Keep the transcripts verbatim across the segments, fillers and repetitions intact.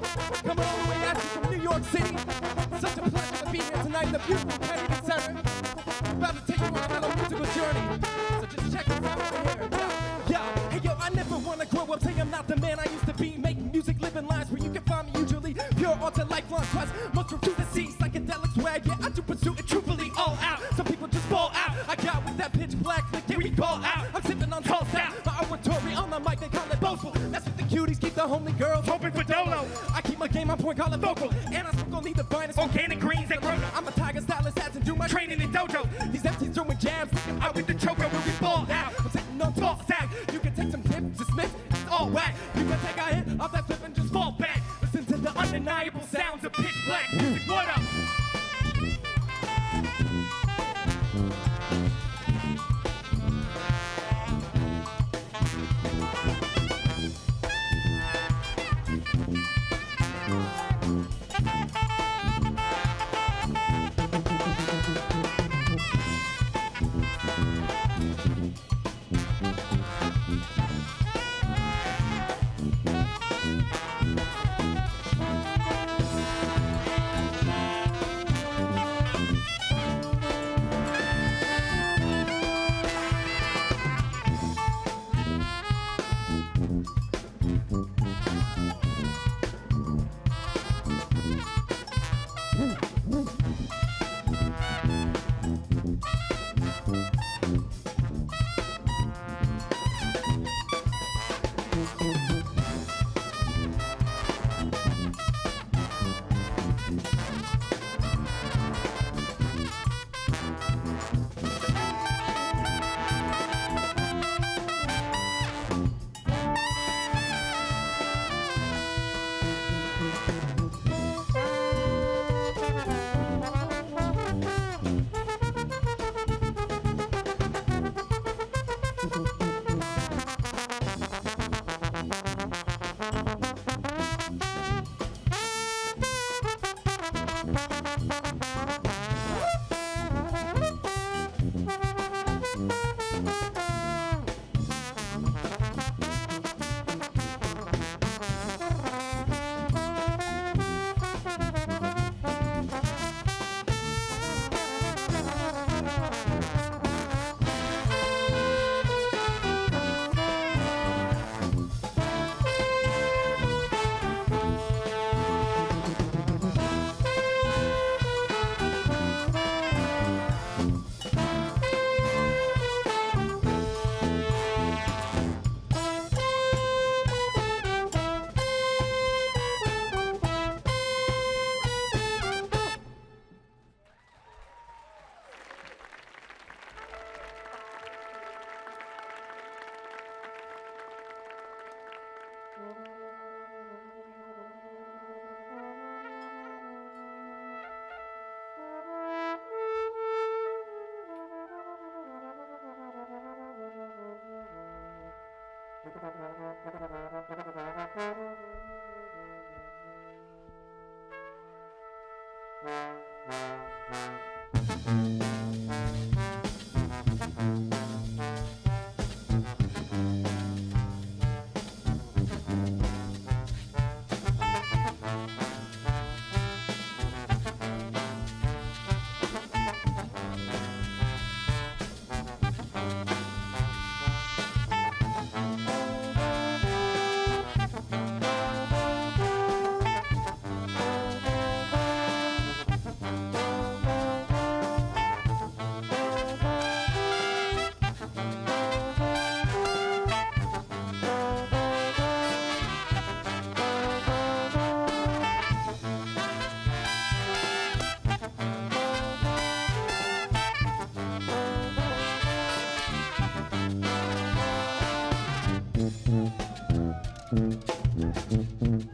band coming all the way at you from New York City. Such a pleasure to be here tonight in the beautiful Kennedy Center. I'm about to take you on a mellow musical journey. So just check this out right here. Yo, yo, hey yo, I never wanna grow up, say I'm not the man I used to be. Making music, living lives where you can find me usually. Pure art and lifelong quest, must refuse to cease. Psychedelic swag, yeah, I do pursue it truthfully all out. Some people just fall out. I got with that pitch black, like here we call out. I'm sipping on tall out. My oratory on the mic, they call it boastful. That's what the cuties keep the homely girls hoping for dolo. I keep my game on point, call it vocal. And I still gon' need the finest organic greens that grow. I'm a tiger stylist, as and do my training in dojo. These M Cs throwing jabs, out with the choker when we fall out. I'm sitting on tall sack. You can take some tips, dismiss, it's all whack. You can take a hit off that flip and just fall back. Listen to the undeniable sounds of pitch black. Music, what up? Thank you.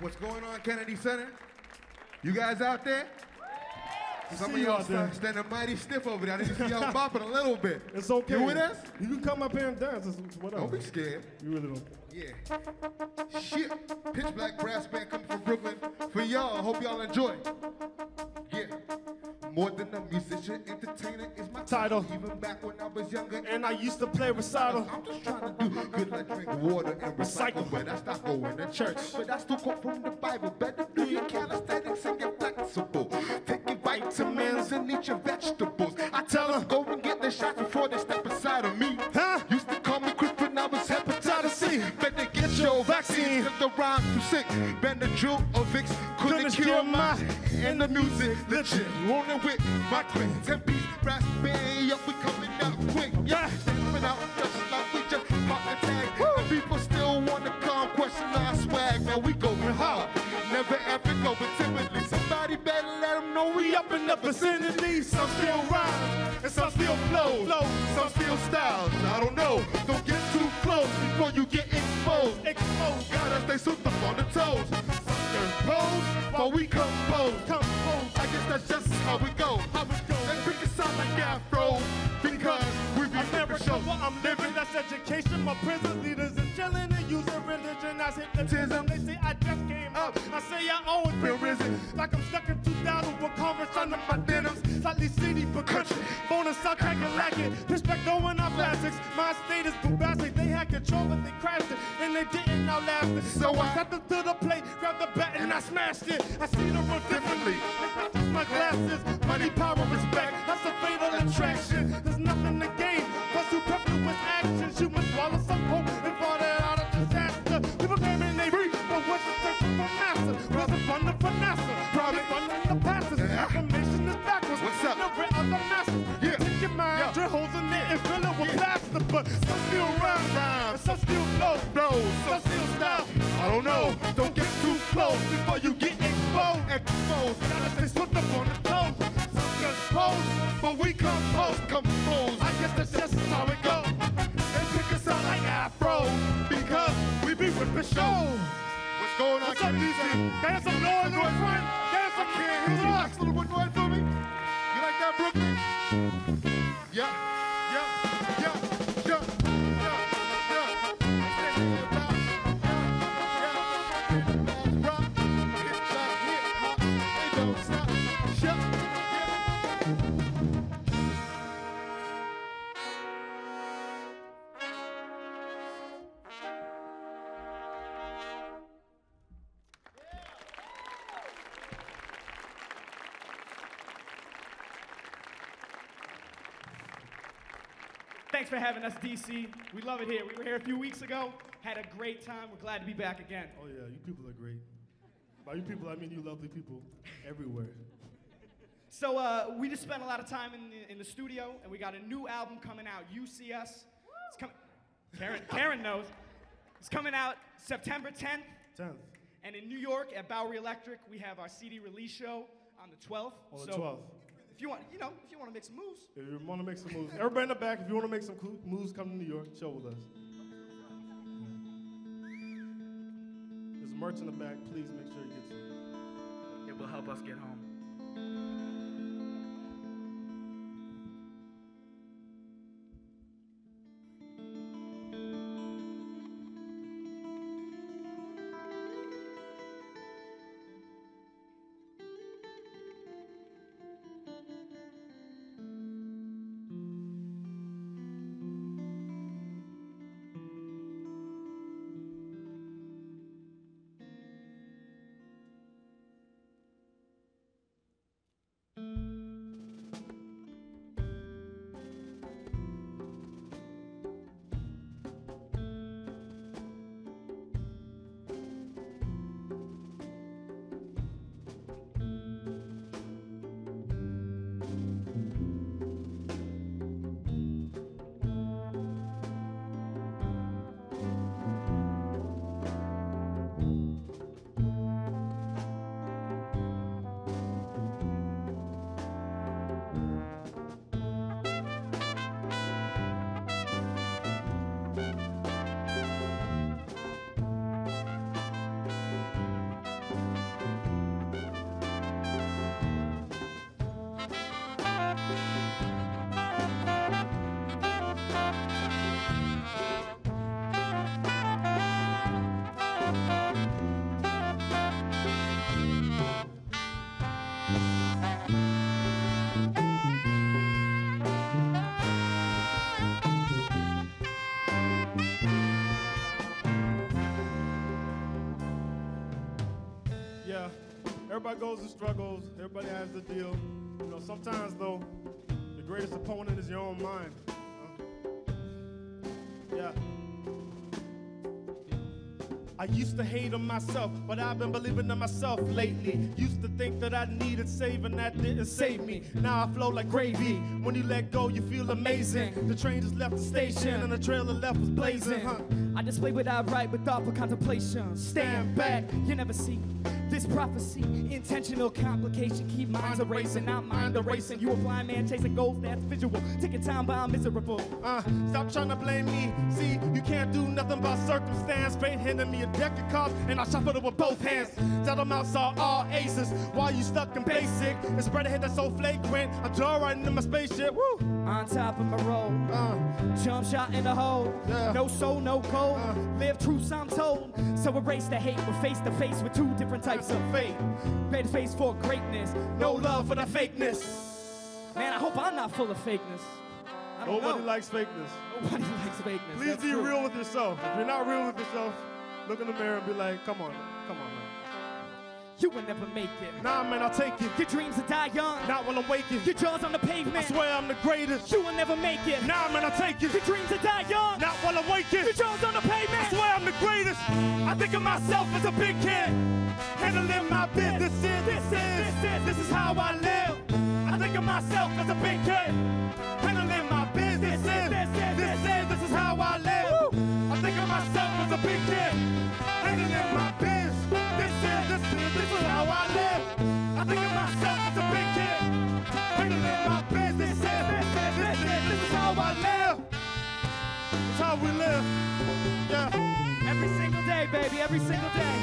What's going on, Kennedy Center? You guys out there? Some of y'all standing mighty stiff over there. I need to see y'all bopping a little bit. It's okay. You with us? You can come up here and dance. It's whatever. Don't be scared. You really don't. Yeah. Shit. PitchBlak Brass Band coming from Brooklyn for y'all. Hope y'all enjoy. Yeah. More than a musician, entertainer is my title. Even back when I was younger, and I used to play recital. I'm just trying to do good, like drink water and recycle. But I stopped going to church. But I still quote from the Bible. Better do your calisthenics and get flexible. Vitamins and eat your vegetables. I tell them, go and get the shots before they step inside of me. Huh? Used to call me Chris, but now it's hepatitis C. Better get your vaccine, cause the rhymes too sick. Benadryl or Vicks couldn't cure my, and the music legit. Rolling with my twin, ten piece brass band, up, we coming out quick. Yeah, stepping out just like we just pop a tag. And people still want to come question our swag. Man, we going hard, never ever going timidly. Somebody better let them know we up in the vicinity. Some still rhyme, and some still flow, flow. Some still styles, I don't know. Don't get too close before you get exposed. Exposed, gotta stay souped up on the toes. Suckers pose, while we compose. Compose, I guess that's just how we go. How we go. Let's pick a sound like Afro, because we be never show what I'm living. That's education, my prison leaders is chilling and using religion as hypnotism. They say I just came up, I say I always been risen. Like I'm stuck in two thousand with Converse under my denims. Slightly city for country, bonus suck, I can lack it. Pitchback going on plastics, my state is bombastic. They had control but they crashed it, and they didn't outlast it. So I stepped up to the plate, grabbed the bat and I smashed it. I see the world differently, it's not just my glasses. Money, power, respect, that's a fatal attraction. There's nothing to gain, plus superfluous actions. You must swallow some hope and fall out of disaster. People came in, they read, but what's the search for NASA? Wasn't funded for NASA, probably funded the passes. Information is backwards, what's up? No, we're on the masses. Yeah. Take your mind. grind. Drill holes in it and fill it with plaster, but some still rhyme, rhyme, some still blow, blow, some still stop. I don't know, don't get too close before you get exposed. Exposed, gotta stay slipped up on the toes. Some just pose, but we compose, compose. I guess that's just how it goes. They pick us up like afros because we be with the show. What's going on? What's up, D C? There's some noise in the front. There's some kids. Relax, little boy, go ahead for me. You like that, Brooklyn? Yeah, yeah, yeah, yeah, Thanks for having us, D C. We love it here. We were here a few weeks ago, had a great time. We're glad to be back again. Oh yeah, you people are great. By you people, I mean you lovely people everywhere. So uh, we just spent a lot of time in the, in the studio, and we got a new album coming out, You See Us. It's com Karen, Karen knows. It's coming out September tenth. tenth. And in New York at Bowery Electric, we have our C D release show on the twelfth. On the so twelfth. If you want, you know, if you want to make some moves. If you want to make some moves. Everybody in the back, if you want to make some moves, come to New York, chill with us. There's merch in the back. Please make sure you get some. It will help us get home. Everybody goes and struggles, everybody has the deal. You know, sometimes though, the greatest opponent is your own mind. Huh? Yeah. I used to hate on myself, but I've been believing in myself lately. Used to think that I needed saving, that didn't save me. Now I flow like gravy. When you let go, you feel amazing. The train just left the station, and the trailer left was blazing. Huh? I display what I write with thoughtful contemplation. Stand back, you never see. This prophecy, intentional complication, keep minds erasing, not mind erasing. You a blind man chasing goals, that's visual. Taking time by I'm miserable. Uh, stop trying to blame me. See, you can't do nothing by circumstance. Fate handed me a deck of cards, and I shuffled it with both hands. Tell them I saw all aces. While you stuck in basic, and spread a hit that's so flagrant. I draw right into my spaceship. Woo! On top of my road, uh, jump shot in the hole. Yeah. No soul, no cold. Uh, Live truth, I'm told. So erase the hate. We're face to face with two different types of fate, red face for greatness, no love for the fakeness. Man, I hope I'm not full of fakeness. I don't Nobody know. likes fakeness. Nobody likes fakeness. Please That's be true. real with yourself. If you're not real with yourself, look in the mirror and be like, come on, come on, man. You will never make it. Nah, man, I'll take it. Your dreams will die young. Not when I'm waking. Your jaw's on the pavement. I swear I'm the greatest. You will never make it. Nah, man, I'll take it. Your dreams will die young. Not when I'm waking. Your jaw's on the pavement. I swear I'm the greatest. I think of myself as a big kid. Handling my business. This, this is, this is, this is how I live. I think of myself as a big kid. Handling my That's how we live. Yeah. Every single day, baby. Every single day.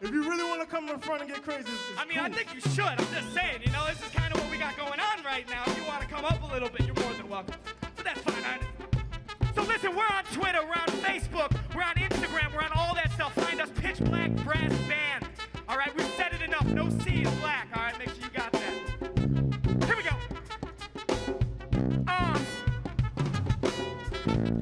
If you really want to come in front and get crazy, it's, it's I mean, cool. I think you should. I'm just saying, you know, this is kind of what we got going on right now. If you want to come up a little bit, you're more than welcome. But that's fine. I... So listen, we're on Twitter, we're on Facebook, we're on Instagram, we're on all that stuff. Find us, PitchBlak Brass Band. All right, we've said it enough. No C is black. All right, make sure you got that. Here we go. Uh,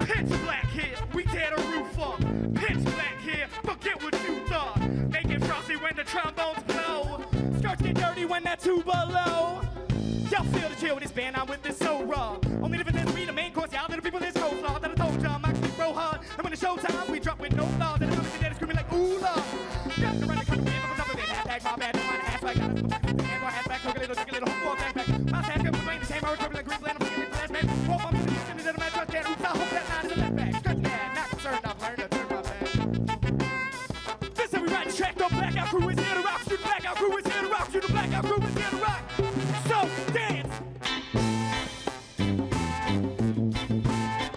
PitchBlak here. We dare to root for PitchBlak here. Forget what you thought. Make it frosty when the trombones blow. Skirts get dirty when that tuba low. Y'all feel the chill with this band, I'm with this so raw. Only difference is we the main course, y'all little people is so flawed. That I told y'all, I keep roll hard. And when it's showtime, we drop with no flaws. And the comments are screaming like, ooh, la. Just around the country, I'm on top of it. Hashtag my bad, I'm on a hashtag. Got us, I'm on a hashtag, I'm on a hashtag. Took a little, took a little, who back, back. got room to get rock. So dance.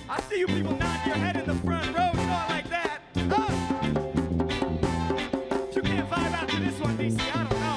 I see you people nod your head in the front row, you know, like that. Oh. You can't vibe out to this one, D C. I don't know.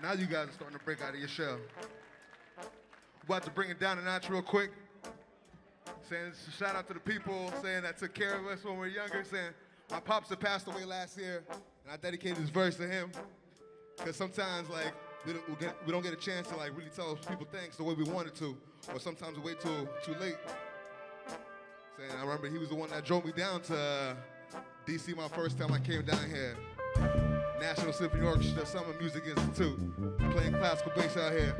Now you guys are starting to break out of your shell. About to bring it down a notch real quick. Saying shout out to the people, saying that took care of us when we were younger, saying my pops had passed away last year, and I dedicated this verse to him. Because sometimes like we don't, we, get, we don't get a chance to like really tell people thanks the way we wanted to, or sometimes we wait till too late. Saying I remember he was the one that drove me down to uh, D C my first time I came down here. National Symphony Orchestra Summer Music Institute. Playing classical bass out here.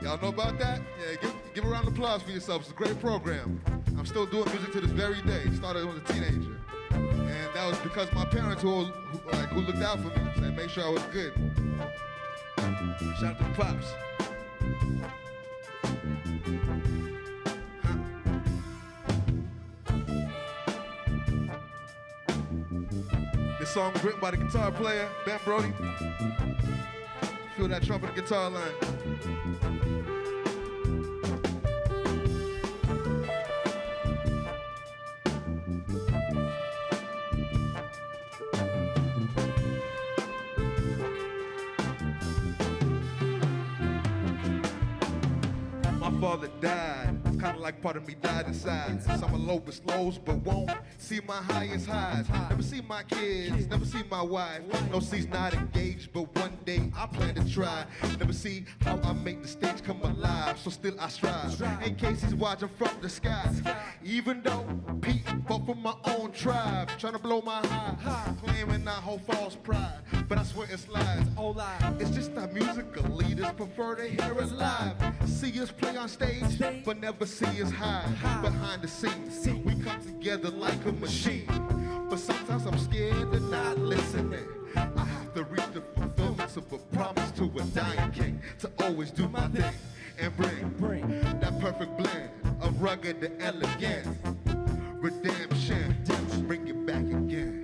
Y'all know about that? Yeah, give, give a round of applause for yourself. It's a great program. I'm still doing music to this very day. Started when I was a teenager. And that was because my parents who, who, like, who looked out for me, said make sure I was good. Shout out to the Pops. This song was written by the guitar player, Ben Brody. Feel that trumpet and guitar line. My father died. Kinda like part of me died inside. Some are lowest lows, but won't see my highest highs. Never see my kids, never see my wife. No, she's not engaged, but one day I plan to try. Never see how I make the stage come alive, so still I strive. In case he's watching from the sky. Even though people from my own tribe trying to blow my high, claiming I hold false pride. But I swear it's lies. Oh, lies. It's just that musical leaders prefer to hear us live. See us play on stage, but never see us hide behind the scenes. We come together like a machine, but sometimes I'm scared of not listening. I have to reach the fulfillment of a promise to a dying king, to always do my thing and bring that perfect blend of rugged and elegance. Redemption, bring it back again.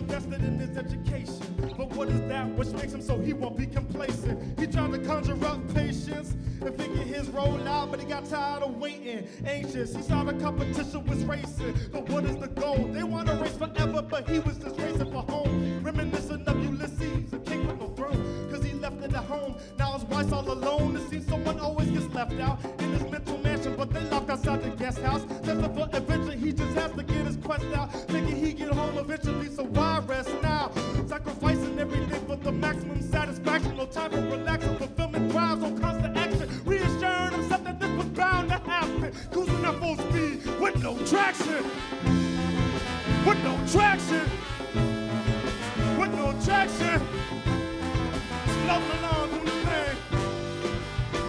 much invested in his education. But what is that which makes him so he won't be complacent? He tried to conjure up patience and figure his role out, but he got tired of waiting, anxious. He saw the competition was racing, but what is the goal? They want to race forever, but he was just racing for home. Reminiscent of Ulysses, a king with no throne, because he left it at home. Now his wife's all alone. It seems someone always gets left out in his mental mansion, but they locked outside the guest house. Desperate for adventure, he just has to get his quest out, thinking he get home eventually, so why rest now? Sacrificing everything for the maximum satisfaction. No time for relaxing, fulfillment drives on constant action. Reassuring himself that this was bound to happen. Cruising at full speed with no traction. With no traction. With no traction. Floating along doing the thing.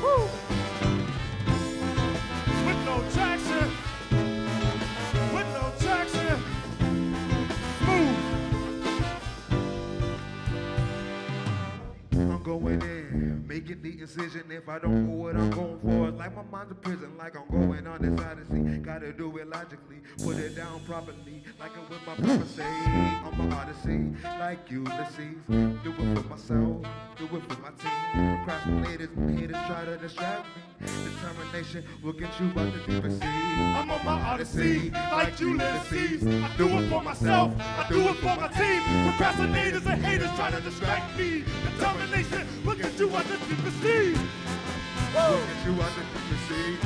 Woo. With no traction. With no traction. Smooth. I'm going in, making the incision. If I don't know what I'm going for, it's like my mind's a prison, like I'm going on this odyssey. Gotta do it logically, put it down properly, like I'm with my prophecy. I'm an odyssey, like Ulysses. Do it for myself, do it for my team. Procrastinators and haters try to distract me. Determination will get you out the deeper sea. I'm on my odyssey, like Ulysses. I do it for myself, I do it for my team. Procrastinators and haters try to distract me. Determination will get you out the deeper sea. Look at you out the deeper sea.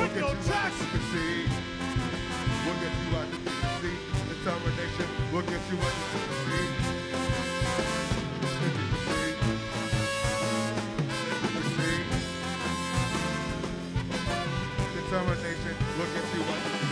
Look at you out the deeper sea. Look at you out the deeper sea. Determination, look at you out the deeper sea. Determination, look at you out the deeper sea.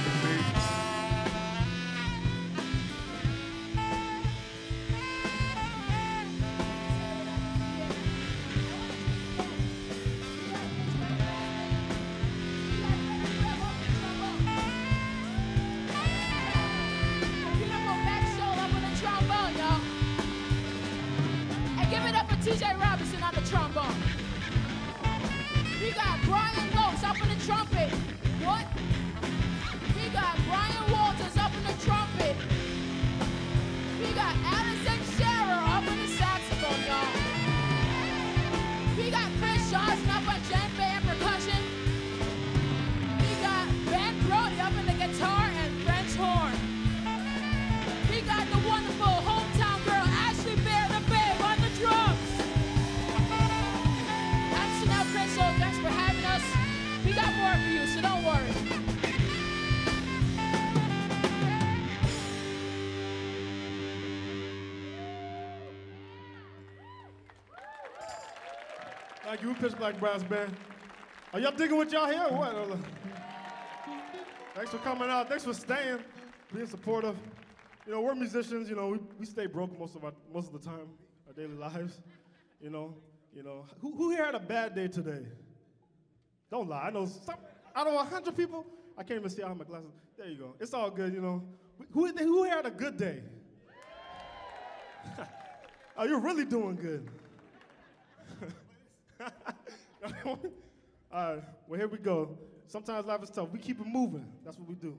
Thank you, PitchBlak Brass Band. Are y'all digging what y'all hear or what? Thanks for coming out. Thanks for staying, being supportive. You know, we're musicians. You know, we, we stay broke most of our most of the time, our daily lives. You know, you know. Who who here had a bad day today? Don't lie. I know some out of a hundred people. I can't even see out of my glasses. There you go. It's all good. You know. Who who here had a good day? Oh, you're really doing good. All right, well, here we go. Sometimes life is tough. We keep it moving. That's what we do.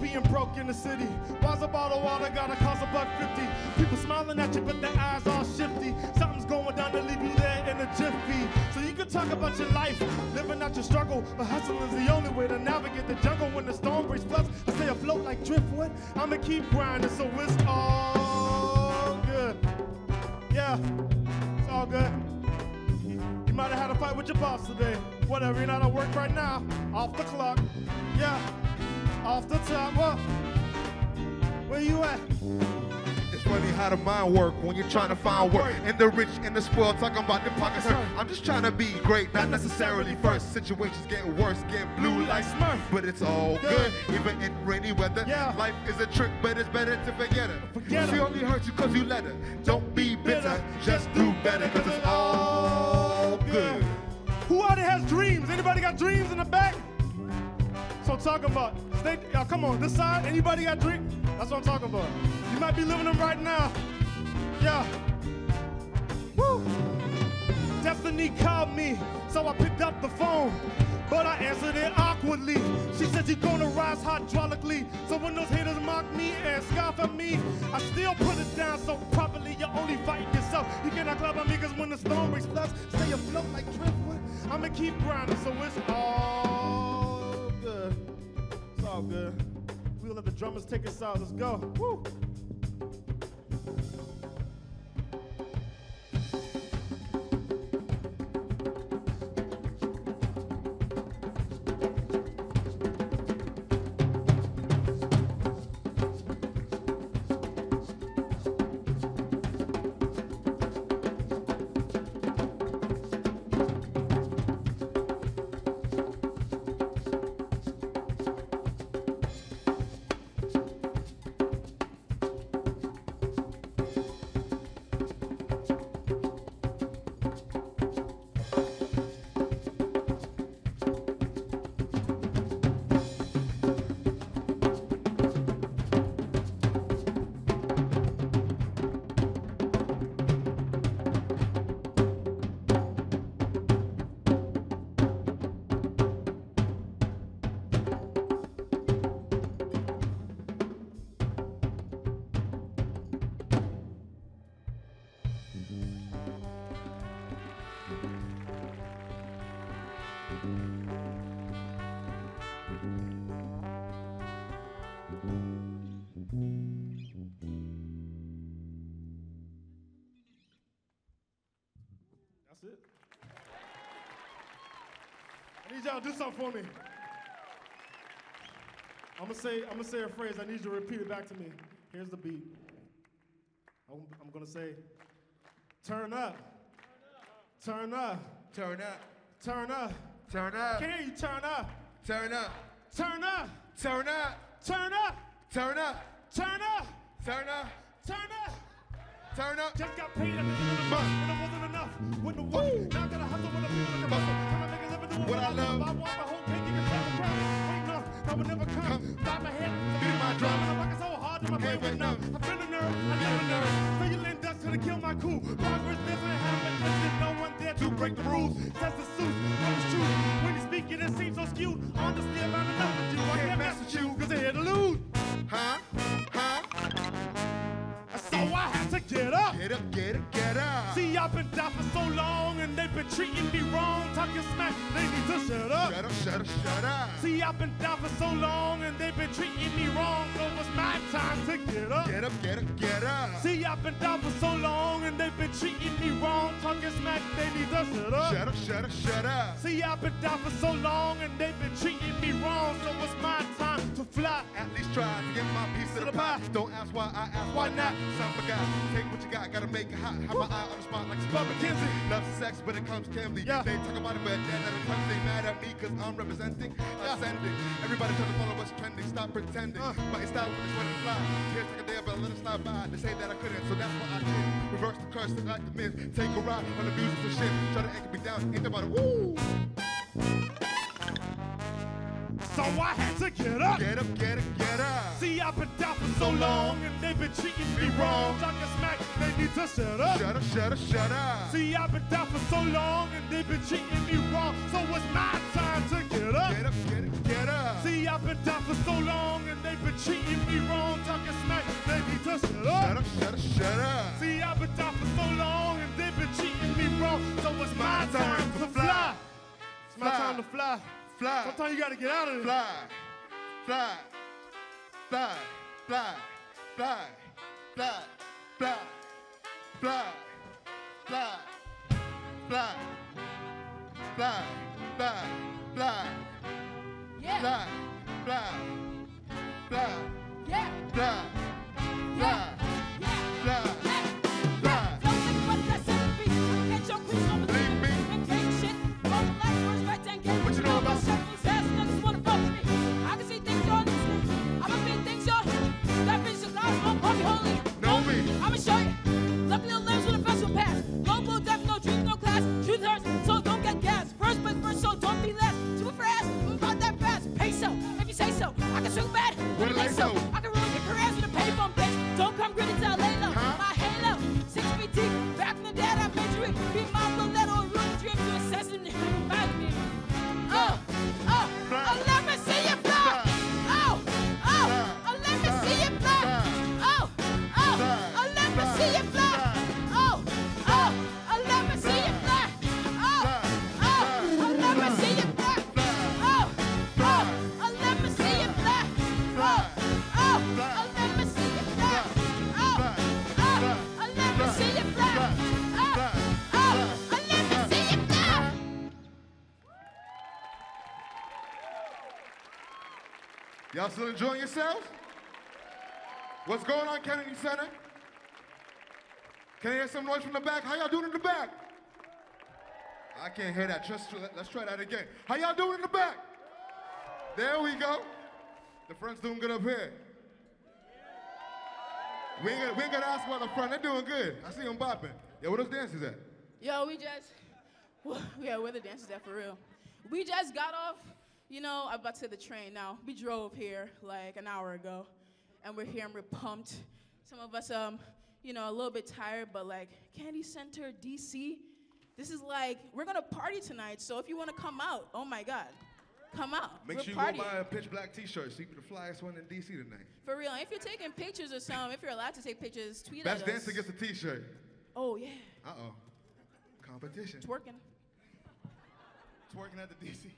Being broke in the city, buys a bottle of water, gotta cost a buck fifty. People smiling at you, but their eyes all shifty. Something's going down to leave you there in a jiffy. So you can talk about your life, living out your struggle, but hustling's the only way to navigate the jungle when the storm breaks. Plus, I stay afloat like driftwood. I'ma keep grinding, so it's all good. Yeah, it's all good. You might have had a fight with your boss today. Whatever, you're not at work right now. Off the clock. Yeah. Off the top, what? Where you at? It's funny how the mind work when you're trying to find work. And the rich and the spoiled talking about their pockets hurt. I'm just trying to be great, not necessarily first. Situations get worse, get blue like Smurf. But it's all good, even in rainy weather. Life is a trick, but it's better to forget her. She only hurts you because you let her. Don't be bitter, just do better, because it's all good. Who out there has dreams? Anybody got dreams in the back? I'm talking about. Stay, y'all come on, this side, anybody got drink? That's what I'm talking about. You might be living them right now. Yeah. Woo. Destiny called me, so I picked up the phone. But I answered it awkwardly. She said you're gonna rise hydraulically. So when those haters mock me and scoff at me, I still put it down so properly. You're only fighting yourself. You cannot clap at me because when the storm breaks plus, stay afloat like driftwood. I'ma keep grinding, so it's all good. It's all good. We'll let the drummers take us out. Let's go. Woo. That's it. I need y'all to do something for me. I'm gonna say, I'm gonna say a phrase. I need you to repeat it back to me. Here's the beat. I'm, I'm gonna say, turn up, turn up, turn up, turn up, turn up. Can you turn up? Turn up, turn up, turn up, turn up, turn up, turn up, turn up, turn up. Turn up. Just got paid at the end of the month, and it wasn't enough. When the work, now that I have to want to be on the muscle. Trying to make a living doing what I love. I want my whole thing, you can tell the price. Ain't none, I would never come. Find my head, beat my drum. I'm working so hard that my brain went numb. I've been a nerd, I never nerd. So you land dust till they kill my cool. Progress doesn't happen, there's no one there to break the rules. Test the suit, no shoes. When you speak it, it seems so skewed. Honestly, I'm not enough with you. I can't mess with you, because they're here to lose. Huh? Get up. Get up, get up, get up. See, I've been down for so long, and they've been treating me wrong. Talking smack, they need to shut up. Shut up, shut up, shut up. See, I've been down for so long, and they've been treating me wrong. So it's my time to get up. Get up, get up, get up. See, I've been down for so long, and they've been treating me wrong. Talking smack, they need to shut up. Shut up, shut up, shut up. See, I've been down for so long, and they've been treating me wrong. So it's my time to fly. At least try to get my piece of the pie. Don't ask why, I ask why not. Some forgot. Take what you got, gotta make it hot. Have my eye on the spot like Spud McKenzie. Loves sex, but it comes Kimberly. Yeah. They talk about it, but then at the time they mad at me, cause I'm representing, yeah. Ascending. Everybody trying to follow what's trending, stop pretending. Uh. My style when it's when it fly. Here's like a day, but I let it slide by. They say that I couldn't, so that's what I did. Reverse the curse, look like the myth. Take a ride on the music and shit. Try to anchor me down, ain't nobody, woo! So I had to get up. Get up, get up, get up. See, I've been down for so long, and they've been treating me wrong. Talking smack, they need to shut up. Shut up, shut up, shut up. See, I've been down for so long, and they've been treating me wrong. So it's my time to get up. Get up, get up, get up. See, I've been down for so long, and they've been treating me wrong. Talking smack, they need to shut up. Shut up, shut up, shut up. See, I've been down for so long, and they've been treating me wrong. So it's my, my time, time to fly. fly. It's my fly. time to fly. Fly. Sometimes you gotta get out of it. Fly, fly, fly, fly, fly, fly, fly, fly, fly, fly, fly, fly, fly, fly, fly, fly, yeah, fly, fly, fly, fly. Don't let that be. Get your queen on the and take shit from the light words right and get what you know about. I'ma show you. Left little limbs with a special pass. Low blow, death, no truth, no class. Truth hurts, so don't get gas. First, but first, so don't be last. Super fast, move out that fast. Peso, if you is so bad. What did I do? I can ruin your careers with a pay bump, bitch. Don't come gritty till lay low. Huh? My halo, six feet deep. Back from the dead, I picture it. Be my little ruin dream to assess him. Back me. Oh, oh, oh, let me see you block. Oh, oh, oh, let me see you block. Oh, oh, oh, let me see you block. Oh, oh, oh, let me see you block. Oh, oh, oh, let me see you block. Oh, oh, oh, let me see you block. Oh, oh, oh, let me see you block. Oh, oh, oh, let me see you block. Oh, oh, oh, let me see you block. Y'all still enjoying yourselves? What's going on, Kennedy Center? Can I hear some noise from the back? How y'all doing in the back? I can't hear that. Just, let's try that again. How y'all doing in the back? There we go. The front's doing good up here. We ain't gonna ask about the front. They're doing good. I see them bopping. Yo, where those dancers at? Yo, we just, well, yeah, where the dancers at for real? We just got off, you know, I'm about to the train now. We drove here like an hour ago, and we're here and we're pumped. Some of us, um, you know, a little bit tired, but like, Kennedy Center, D C, this is like, we're gonna party tonight, so if you wanna come out, oh my God, come out. Make we're sure you partying. Go buy a PitchBlak t-shirt, so you can be the flyest one in D C tonight. For real, and if you're taking pictures or something, if you're allowed to take pictures, tweet Best at us. Best dancer gets a t-shirt. Oh yeah. Uh-oh, competition. Twerking. Twerking at the D C.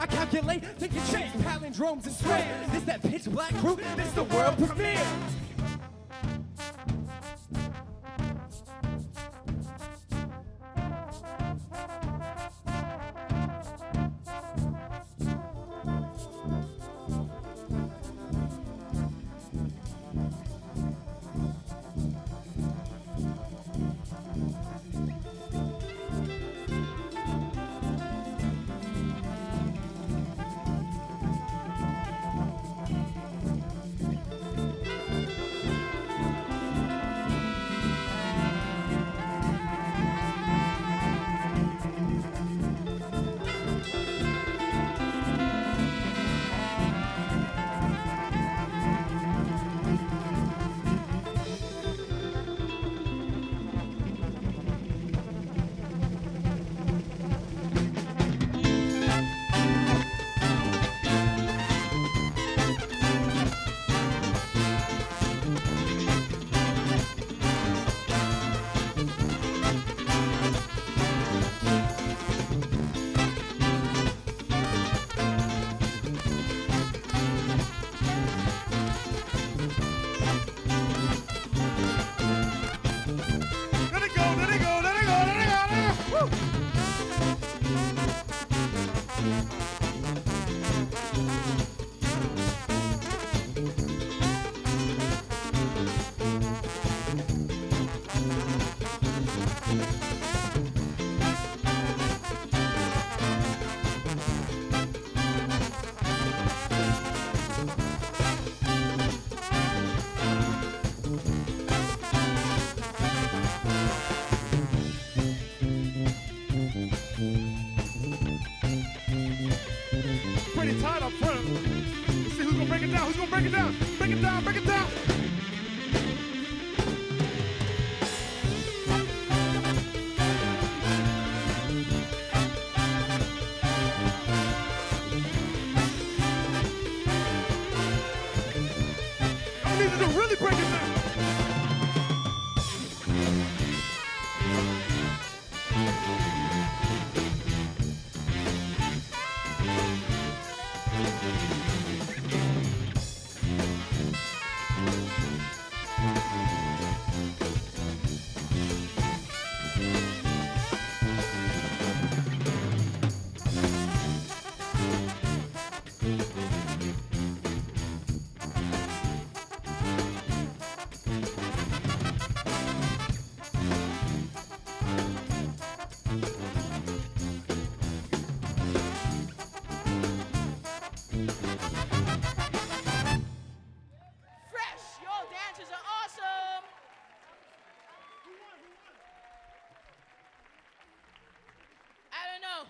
I calculate, take a change, palindromes and squares. This that PitchBlak crew, this the world premiere.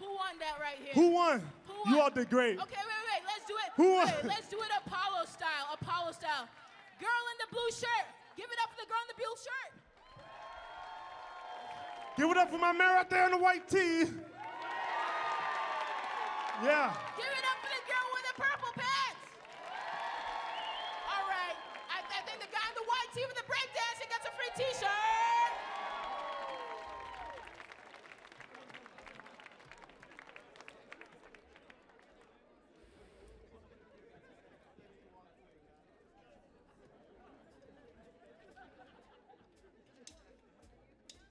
Who won that right here? Who won? Who won? You all did great. Okay, wait, wait, let's do it. Who won? Wait, let's do it Apollo style, Apollo style. Girl in the blue shirt. Give it up for the girl in the blue shirt. Give it up for my man right there in the white tee. Yeah. Give it up for the girl with the purple pants. All right. I, I think the guy in the white tee with the breakdancing gets a free t-shirt.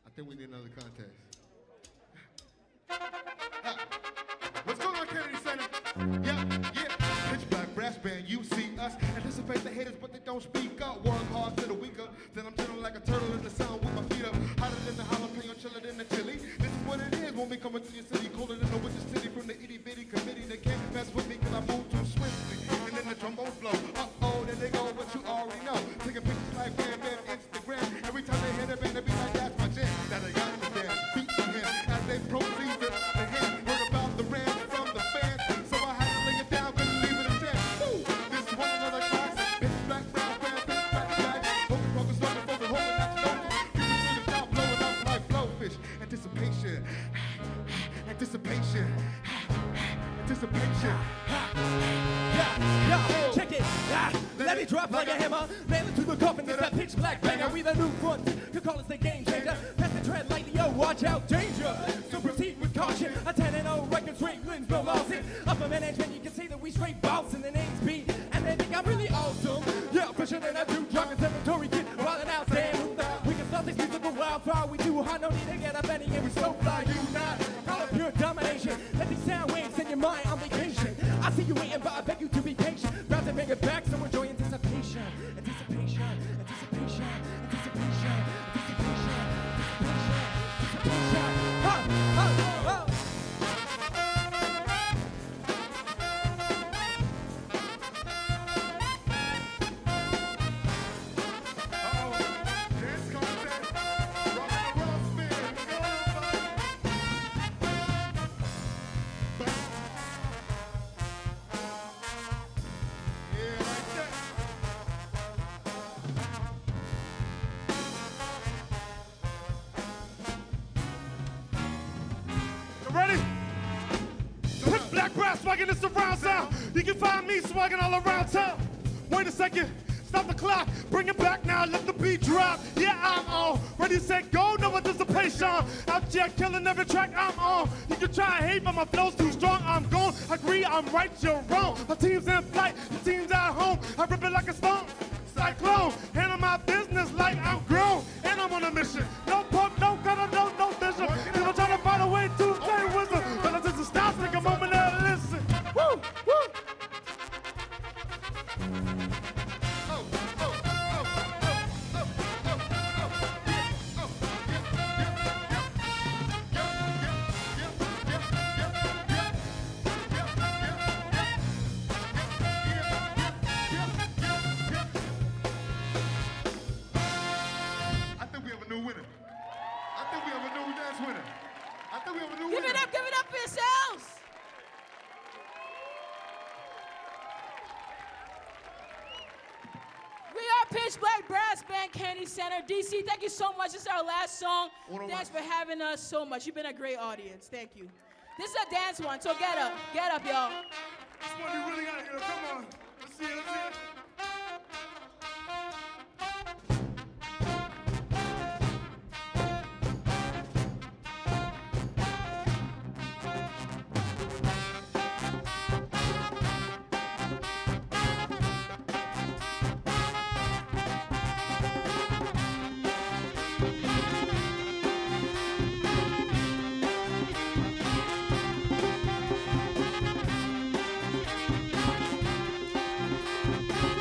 I think we need another contest. What's going on, Kennedy Center? Yeah, yeah. PitchBlak Brass Band, you see us. Anticipate the haters, but they don't speak up. Work hard to the weaker. Then I'm turning like a turtle in the sound with my feet up. Hotter than the jalapeno, chiller than the chili. This is what it is when we coming to your city. Colder than the witch's city from the itty bitty committee. They can't mess with me because I move too swiftly. And then the trombone blow. Uh oh, there they go, but you already know. Taking pictures like bam, bam, Instagram. Every time they hit a band, they be like, that's my jam. Now they got the damn beat in him as they proceed with the hand. Heard about the ram from the fans, so I had to lay it down, couldn't leave it a chance. Ooh, this is one another classic. PitchBlak Brass Band, PitchBlak Brass Band. Hocus pocus, hocus pocus, hoping not to notice. People see the top blowing up like blowfish. Anticipation, anticipation, anticipation. Yeah, yeah, check it. Yeah. Let, Let it, it drop like, like a hammer. Nail it to the coffin. It's that PitchBlak banger. We the new front. You call us the game changer. Pass the tread lightly. Yo, watch out, danger. So proceed with caution. A ten and oh record straight wins, no losses. Upper management, you can see that we straight balls in the names beat. And they think I'm really awesome. Yeah, for sure that I do. Dropping territory, kid, wildin' out, damn. We can start this musical wildfire. We do hot, no need to get up any game. We so fly, you not. Call up your domination. Let these sound waves in your mind on vacation. I see you waiting, but I beg you to be patient. Rather than make it back, so enjoy anticipation. Anticipation, anticipation, anticipation, anticipation, anticipation. Ha, ha, ha. It's the round sound. You can find me swagging all around town. Wait a second, stop the clock. Bring it back now, let the beat drop. Yeah, I'm on. Ready, set, go, no anticipation. Out there killing every track I'm on. You can try and hate, but my flow's too strong. I'm gone, I agree, I'm right, you're wrong. My team's in flight, your team's at home. I rip it like a stone, cyclone. Handle my business like I'm grown. And I'm on a mission. No pump, no gutter, no, no vision. Cause I'm trying to find a way to play with them. But I just stop, take a moment and listen. Woo! Woo! PitchBlak Brass Band, Kennedy Center. D C, thank you so much. This is our last song. Thanks for having us so much. You've been a great audience. Thank you. This is a dance one, so get up. Get up, y'all. This one you really gotta get up. Come on. Let's see it. Let's see it. We'll be right back.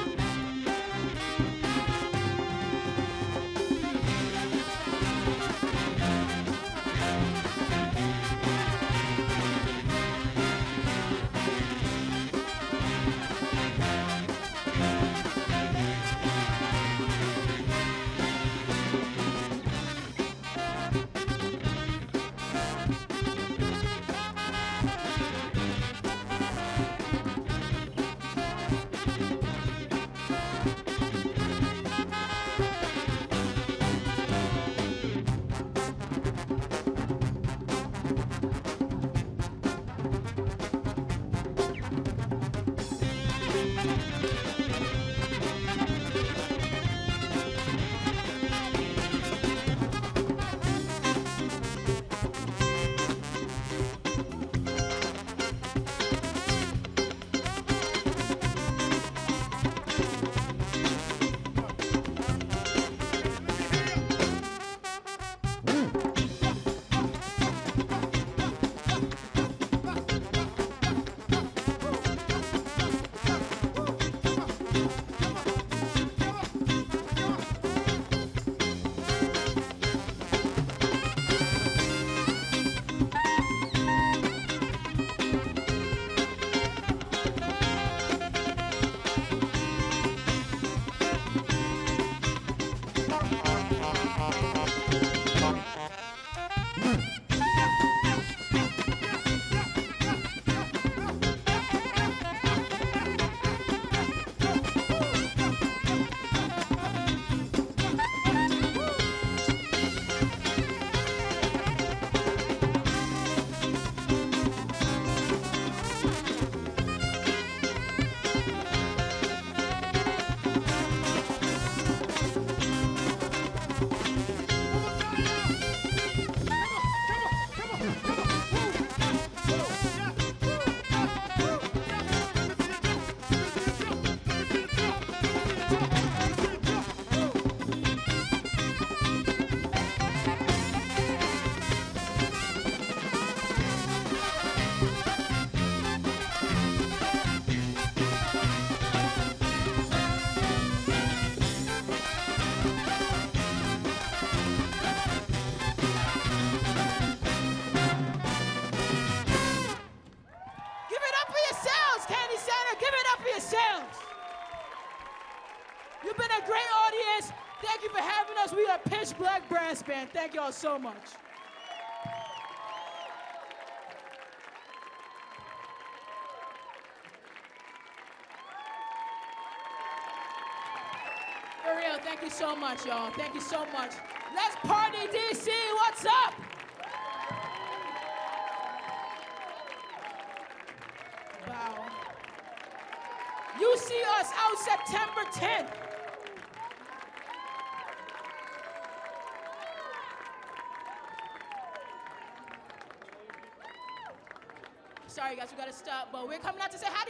helping us. We are PitchBlak Brass Band. Thank y'all so much. For real, thank you so much, y'all. Thank you so much. Let's party, D C. What's up? Wow. You see us out September tenth. Sorry, guys, we gotta stop, but we're coming out to say hi to